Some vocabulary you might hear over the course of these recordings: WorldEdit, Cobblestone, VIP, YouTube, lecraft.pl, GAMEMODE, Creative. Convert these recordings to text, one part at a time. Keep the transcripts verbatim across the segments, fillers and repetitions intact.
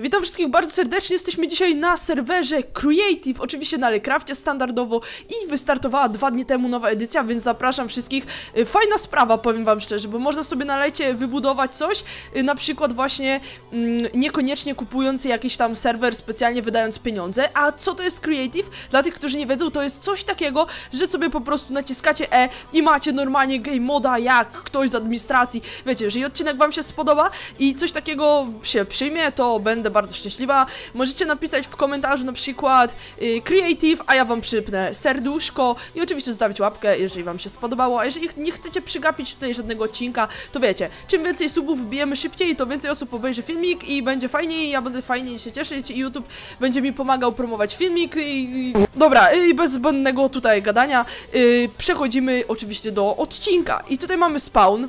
Witam wszystkich bardzo serdecznie, jesteśmy dzisiaj na serwerze Creative, oczywiście na LeCraftie standardowo i wystartowała dwa dni temu nowa edycja, więc zapraszam wszystkich. Fajna sprawa, powiem wam szczerze, bo można sobie na lecie wybudować coś, na przykład właśnie mm, niekoniecznie kupując jakiś tam serwer, specjalnie wydając pieniądze. A co to jest Creative? Dla tych, którzy nie wiedzą, to jest coś takiego, że sobie po prostu naciskacie E i macie normalnie game moda jak ktoś z administracji. Wiecie, jeżeli odcinek wam się spodoba i coś takiego się przyjmie, to będę bardzo szczęśliwa. Możecie napisać w komentarzu na przykład y, Creative, a ja wam przypnę serduszko i oczywiście zostawić łapkę, jeżeli wam się spodobało. A jeżeli nie chcecie przegapić tutaj żadnego odcinka, to wiecie, czym więcej subów wbijemy szybciej, to więcej osób obejrzy filmik i będzie fajniej, ja będę fajniej się cieszyć i YouTube będzie mi pomagał promować filmik i... i... Dobra, i bez zbędnego tutaj gadania y, przechodzimy oczywiście do odcinka. I tutaj mamy spawn.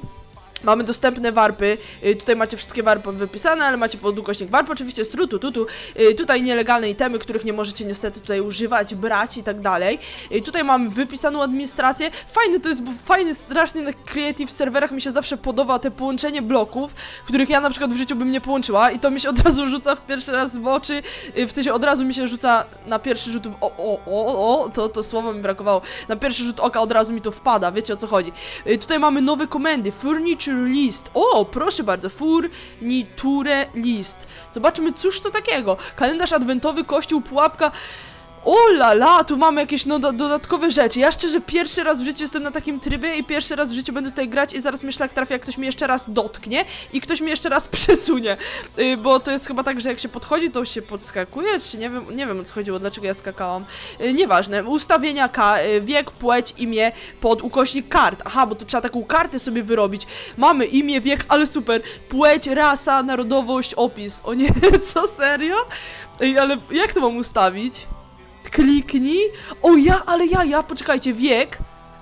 Mamy dostępne warpy, yy, tutaj macie wszystkie warpy wypisane, ale macie pod ukośnik warp, oczywiście z trutu, tutu, yy, tutaj nielegalne itemy, których nie możecie niestety tutaj używać, brać i tak dalej. Yy, tutaj mamy wypisaną administrację, fajny to jest, bo fajny strasznie na Creative serwerach mi się zawsze podoba te połączenie bloków, których ja na przykład w życiu bym nie połączyła i to mi się od razu rzuca w pierwszy raz w oczy, yy, w sensie od razu mi się rzuca na pierwszy rzut, w... o, o, o, o, to, to słowo mi brakowało, na pierwszy rzut oka od razu mi to wpada, wiecie o co chodzi. Yy, tutaj mamy nowe komendy, furniture list. O, proszę bardzo, furniture list. Zobaczmy, cóż to takiego. Kalendarz adwentowy, kościół, pułapka. O la la, tu mamy jakieś no, do, dodatkowe rzeczy. Ja szczerze pierwszy raz w życiu jestem na takim trybie i pierwszy raz w życiu będę tutaj grać i zaraz mnie szlak trafia, jak ktoś mnie jeszcze raz dotknie i ktoś mnie jeszcze raz przesunie. Yy, bo to jest chyba tak, że jak się podchodzi, to się podskakuje, czy nie wiem, nie wiem o co chodziło, dlaczego ja skakałam. Yy, nieważne, ustawienia K, yy, wiek, płeć, imię, pod ukośnik kart. Aha, bo to trzeba taką kartę sobie wyrobić. Mamy imię, wiek, ale super. Płeć, rasa, narodowość, opis. O nie, co, serio? Ej, ale jak to mam ustawić? Kliknij. O ja, ale ja, ja, poczekajcie, wiek.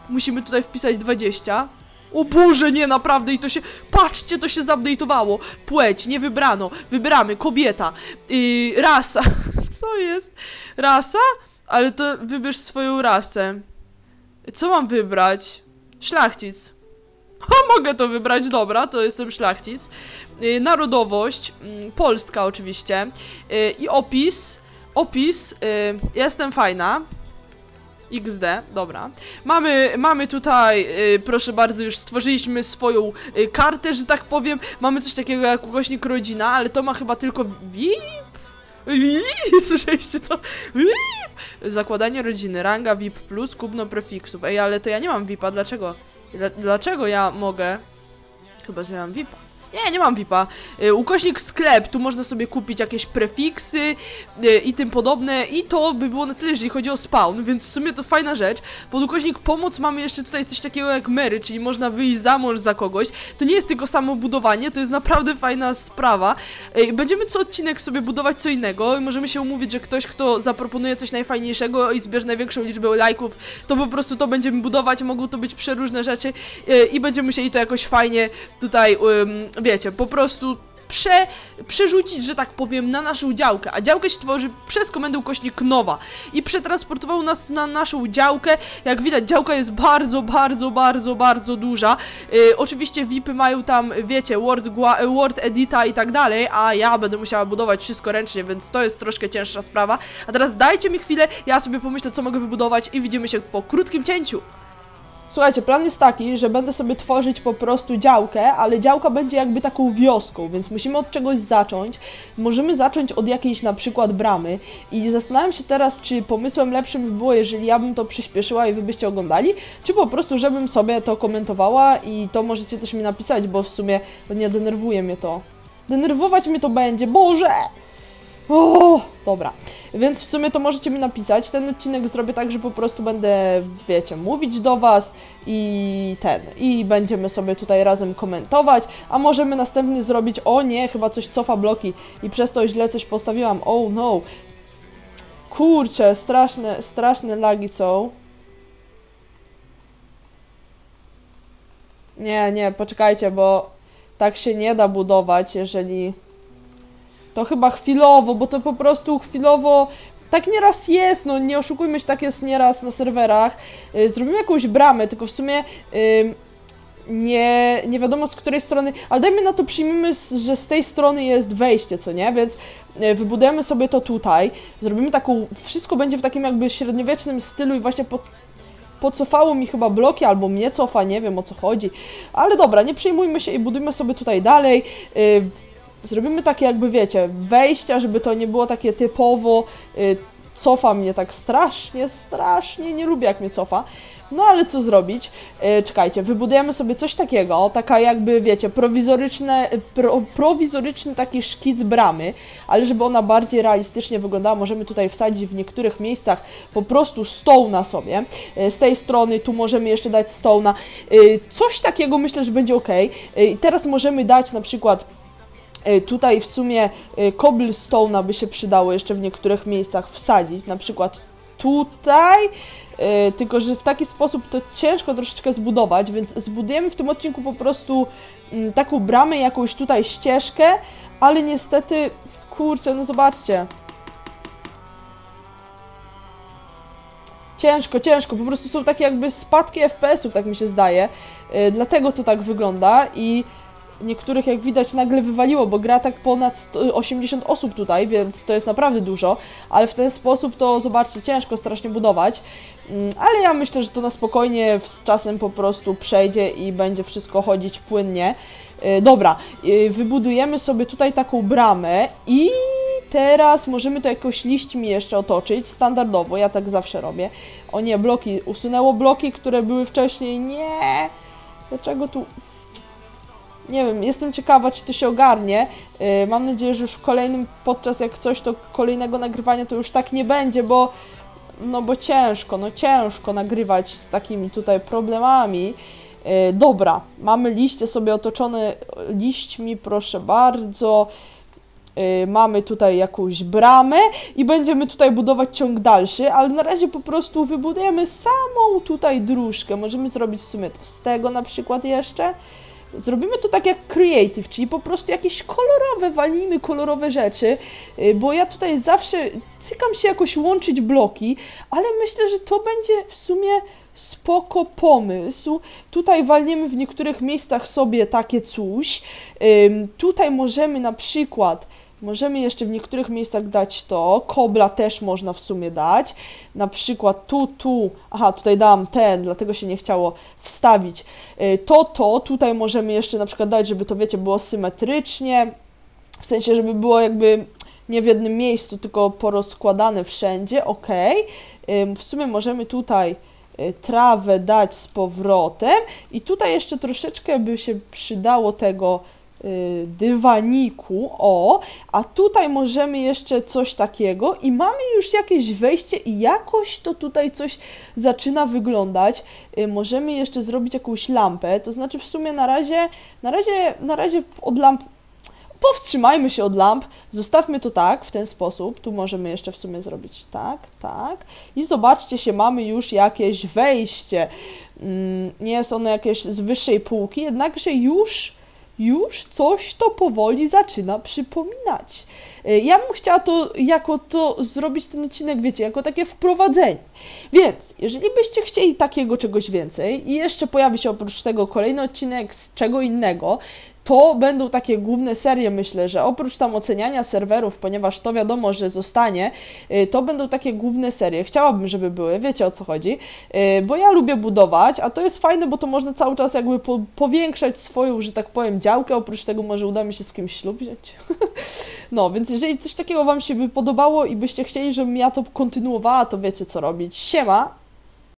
Musimy tutaj wpisać dwadzieścia. O Boże, nie, naprawdę, i to się, patrzcie, to się zupdate'owało. Płeć, nie wybrano, wybieramy, kobieta, yy, rasa, co jest? Rasa? Ale to wybierz swoją rasę. Co mam wybrać? Szlachcic. A mogę to wybrać, dobra, to jestem szlachcic. Yy, narodowość, yy, Polska oczywiście, yy, i opis. Opis, y, jestem fajna, iks de, dobra. Mamy, mamy tutaj, y, proszę bardzo, już stworzyliśmy swoją y, kartę, że tak powiem. Mamy coś takiego jak ukośnik rodzina, ale to ma chyba tylko VIP? VIP? Słyszeliście to? VIP? Zakładanie rodziny, ranga VIP plus, kubno prefiksów. Ej, ale to ja nie mam VIPa, dlaczego? Dla, dlaczego ja mogę? Chyba, że ja mam VIPa. Nie, nie mam VIPa. Yy, ukośnik sklep, tu można sobie kupić jakieś prefiksy yy, i tym podobne i to by było na tyle, jeżeli chodzi o spawn, więc w sumie to fajna rzecz. Pod ukośnik pomoc mamy jeszcze tutaj coś takiego jak Mary, czyli można wyjść za mąż za kogoś. To nie jest tylko samo budowanie, to jest naprawdę fajna sprawa. Yy, będziemy co odcinek sobie budować co innego i możemy się umówić, że ktoś, kto zaproponuje coś najfajniejszego i zbierze największą liczbę lajków, to po prostu to będziemy budować, mogą to być przeróżne rzeczy yy, i będziemy musieli to jakoś fajnie tutaj... Yy, wiecie, po prostu prze, przerzucić, że tak powiem, na naszą działkę. A działkę się tworzy przez komendę ukośnik nowa. I przetransportował nas na naszą działkę. Jak widać, działka jest bardzo, bardzo, bardzo, bardzo duża. Yy, oczywiście VIPy mają tam, wiecie, WorldEdita i tak dalej, a ja będę musiała budować wszystko ręcznie, więc to jest troszkę cięższa sprawa. A teraz dajcie mi chwilę, ja sobie pomyślę, co mogę wybudować i widzimy się po krótkim cięciu. Słuchajcie, plan jest taki, że będę sobie tworzyć po prostu działkę, ale działka będzie jakby taką wioską, więc musimy od czegoś zacząć. Możemy zacząć od jakiejś na przykład bramy i zastanawiam się teraz, czy pomysłem lepszym by było, jeżeli ja bym to przyspieszyła i wy byście oglądali, czy po prostu, żebym sobie to komentowała i to możecie też mi napisać, bo w sumie nie denerwuje mnie to. Denerwować mnie to będzie, Boże! O, dobra, więc w sumie to możecie mi napisać, ten odcinek zrobię tak, że po prostu będę, wiecie, mówić do was i ten, i będziemy sobie tutaj razem komentować, a możemy następny zrobić, o nie, chyba coś cofa bloki i przez to źle coś postawiłam, oh no, kurczę, straszne, straszne lagi są. Nie, nie, poczekajcie, bo tak się nie da budować, jeżeli... To chyba chwilowo, bo to po prostu chwilowo... Tak nieraz jest, no nie oszukujmy się, tak jest nieraz na serwerach. Zrobimy jakąś bramę, tylko w sumie... Yy, nie, nie wiadomo z której strony, ale dajmy na to, przyjmijmy, że z tej strony jest wejście, co nie? Więc wybudujemy sobie to tutaj, zrobimy taką, wszystko będzie w takim jakby średniowiecznym stylu i właśnie pod... Pocofało mi chyba bloki, albo mnie cofa, nie wiem o co chodzi. Ale dobra, nie przejmujmy się i budujmy sobie tutaj dalej. Yy, zrobimy takie jakby, wiecie, wejścia, żeby to nie było takie typowo yy, cofa mnie tak strasznie, strasznie, nie lubię jak mnie cofa. No ale co zrobić? Yy, czekajcie, wybudujemy sobie coś takiego, taka jakby, wiecie, prowizoryczne, pro, prowizoryczny taki szkic bramy, ale żeby ona bardziej realistycznie wyglądała, możemy tutaj wsadzić w niektórych miejscach po prostu stołna sobie. Yy, z tej strony tu możemy jeszcze dać stołna. Yy, coś takiego myślę, że będzie ok. Yy, teraz możemy dać na przykład... Tutaj w sumie cobblestone'a by się przydało jeszcze w niektórych miejscach wsadzić, na przykład tutaj, tylko że w taki sposób to ciężko troszeczkę zbudować, więc zbudujemy w tym odcinku po prostu taką bramę, jakąś tutaj ścieżkę, ale niestety, kurczę, no zobaczcie. Ciężko, ciężko, po prostu są takie jakby spadki F P S-ów, tak mi się zdaje, dlatego to tak wygląda i... Niektórych, jak widać, nagle wywaliło, bo gra tak ponad osiemdziesiąt osób tutaj, więc to jest naprawdę dużo, ale w ten sposób to, zobaczcie, ciężko strasznie budować, ale ja myślę, że to na spokojnie z czasem po prostu przejdzie i będzie wszystko chodzić płynnie. Dobra, wybudujemy sobie tutaj taką bramę i teraz możemy to jakoś liśćmi jeszcze otoczyć, standardowo, ja tak zawsze robię. O nie, bloki, usunęło bloki, które były wcześniej, nie, dlaczego tu... Nie wiem, jestem ciekawa, czy to się ogarnie. Yy, mam nadzieję, że już w kolejnym, podczas jak coś, to kolejnego nagrywania to już tak nie będzie, bo... No bo ciężko, no ciężko nagrywać z takimi tutaj problemami. Yy, dobra, mamy liście sobie otoczone liśćmi, proszę bardzo. Yy, mamy tutaj jakąś bramę i będziemy tutaj budować ciąg dalszy, ale na razie po prostu wybudujemy samą tutaj dróżkę. Możemy zrobić w sumie to z tego na przykład jeszcze. Zrobimy to tak jak Creative, czyli po prostu jakieś kolorowe, walimy kolorowe rzeczy, bo ja tutaj zawsze cykam się jakoś łączyć bloki, ale myślę, że to będzie w sumie spoko pomysł. Tutaj walniemy w niektórych miejscach sobie takie coś, tutaj możemy na przykład... Możemy jeszcze w niektórych miejscach dać to, kobla też można w sumie dać, na przykład tu, tu, aha, tutaj dałam ten, dlatego się nie chciało wstawić, to, to, tutaj możemy jeszcze na przykład dać, żeby to, wiecie, było symetrycznie, w sensie, żeby było jakby nie w jednym miejscu, tylko porozkładane wszędzie, ok, w sumie możemy tutaj trawę dać z powrotem i tutaj jeszcze troszeczkę by się przydało tego dywaniku, o, a tutaj możemy jeszcze coś takiego i mamy już jakieś wejście i jakoś to tutaj coś zaczyna wyglądać. Możemy jeszcze zrobić jakąś lampę, to znaczy w sumie na razie, na razie, na razie od lamp, powstrzymajmy się od lamp, zostawmy to tak, w ten sposób, tu możemy jeszcze w sumie zrobić tak, tak i zobaczcie się, mamy już jakieś wejście, nie jest ono jakieś z wyższej półki, jednakże już Już coś to powoli zaczyna przypominać. Ja bym chciała to jako to zrobić ten odcinek, wiecie, jako takie wprowadzenie. Więc, jeżeli byście chcieli takiego czegoś więcej i jeszcze pojawi się oprócz tego kolejny odcinek z czego innego, to będą takie główne serie, myślę, że oprócz tam oceniania serwerów, ponieważ to wiadomo, że zostanie, to będą takie główne serie. Chciałabym, żeby były, wiecie o co chodzi, bo ja lubię budować, a to jest fajne, bo to można cały czas jakby po powiększać swoją, że tak powiem, działkę, oprócz tego może uda mi się z kimś ślub wziąć. No, więc jeżeli coś takiego Wam się by podobało i byście chcieli, żebym ja to kontynuowała, to wiecie co robić. Siema!